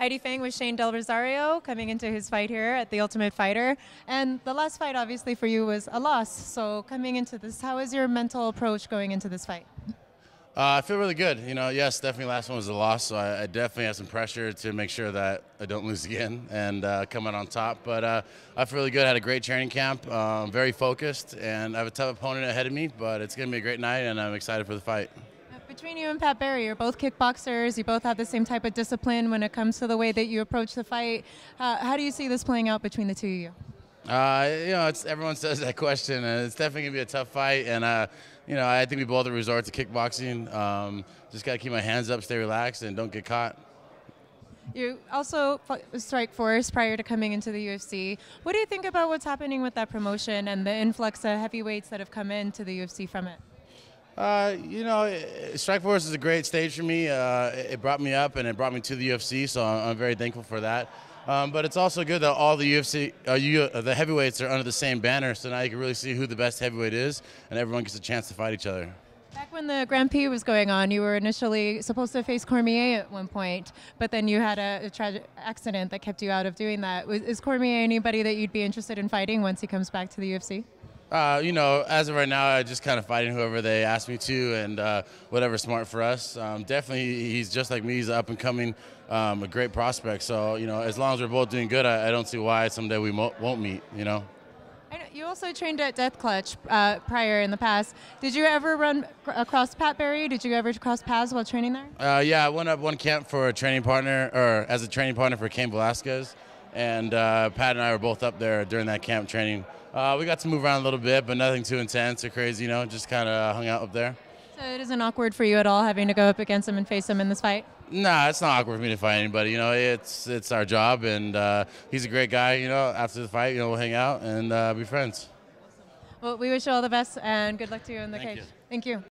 Eddie Fang with Shane Del Rosario coming into his fight here at The Ultimate Fighter. And the last fight, obviously, for you was a loss. So coming into this, how is your mental approach going into this fight? I feel really good. You know, yes, definitely last one was a loss, so I definitely had some pressure to make sure that I don't lose again and come out on top. But I feel really good. I had a great training camp, very focused, and I have a tough opponent ahead of me, but it's going to be a great night, and I'm excited for the fight. Between you and Pat Barry, you're both kickboxers. You both have the same type of discipline when it comes to the way that you approach the fight. How do you see this playing out between the two of you? You know, everyone says that question, and it's definitely going to be a tough fight. And, you know, I think we both resort to kickboxing. Just got to keep my hands up, stay relaxed, and don't get caught. You also Strikeforce prior to coming into the UFC. What do you think about what's happening with that promotion and the influx of heavyweights that have come into the UFC from it? You know, Strikeforce is a great stage for me. It brought me up, and it brought me to the UFC, so I'm very thankful for that. But it's also good that all the UFC, the heavyweights are under the same banner, so now you can really see who the best heavyweight is, and everyone gets a chance to fight each other. Back when the Grand Prix was going on, you were initially supposed to face Cormier at one point, but then you had a tragic accident that kept you out of doing that. Is Cormier anybody that you'd be interested in fighting once he comes back to the UFC? You know, as of right now, I just kind of fighting whoever they ask me to, and whatever's smart for us. Definitely, he's just like me. He's up and coming, a great prospect. So, you know, as long as we're both doing good, I don't see why someday we won't meet, you know. I know you also trained at Death Clutch prior in the past. Did you ever run across Pat Barry? Did you ever cross paths while training there? Yeah, I went up one camp for a training partner, or as a training partner for Cain Velasquez. And Pat and I were both up there during that camp training. We got to move around a little bit, but nothing too intense or crazy, you know, just kind of hung out up there. So it isn't awkward for you at all having to go up against him and face him in this fight? Nah, it's not awkward for me to fight anybody. You know, it's our job, and he's a great guy. You know, after the fight, you know, we'll hang out and be friends. Awesome. Well, we wish you all the best, and good luck to you in the cage. Thank you. Thank you.